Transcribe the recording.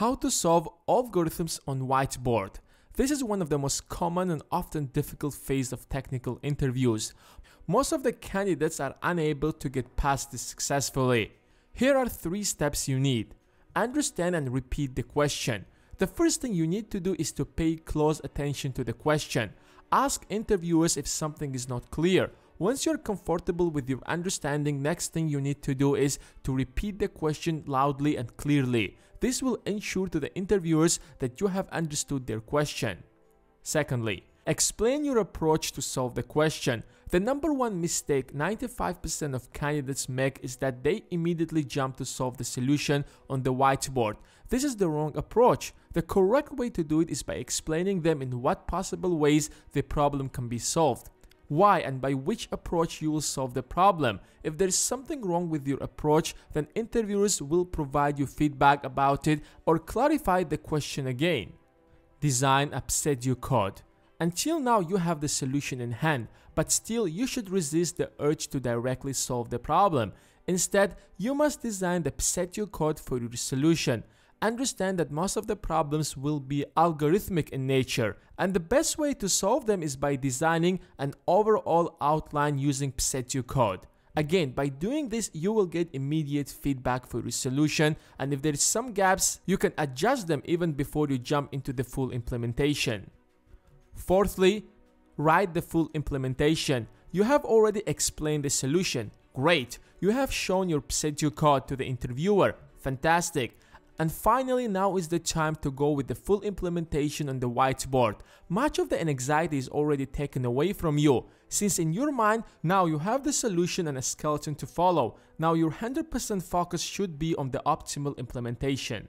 How to solve algorithms on whiteboard. This is one of the most common and often difficult phase of technical interviews. Most of the candidates are unable to get past this successfully. Here are 3 steps you need. Understand and repeat the question. The first thing you need to do is to pay close attention to the question. Ask interviewers if something is not clear. Once you're comfortable with your understanding, next thing you need to do is to repeat the question loudly and clearly. This will ensure to the interviewers that you have understood their question. Secondly, explain your approach to solve the question. The number one mistake 95% of candidates make is that they immediately jump to solve the solution on the whiteboard. This is the wrong approach. The correct way to do it is by explaining them in what possible ways the problem can be solved. Why and by which approach you will solve the problem. If there is something wrong with your approach, then interviewers will provide you feedback about it or clarify the question again. Design upset your code. Until now you have the solution in hand, but still you should resist the urge to directly solve the problem. Instead, you must design the pseudocode code for your solution. Understand that most of the problems will be algorithmic in nature, and the best way to solve them is by designing an overall outline using pseudocode code. Again, by doing this, you will get immediate feedback for your solution, and if there is some gaps, you can adjust them even before you jump into the full implementation. Fourthly, write the full implementation. You have already explained the solution. Great. You have shown your pseudocode code to the interviewer. Fantastic. And finally, now is the time to go with the full implementation on the whiteboard. Much of the anxiety is already taken away from you, since in your mind, now you have the solution and a skeleton to follow. Now your 100% focus should be on the optimal implementation.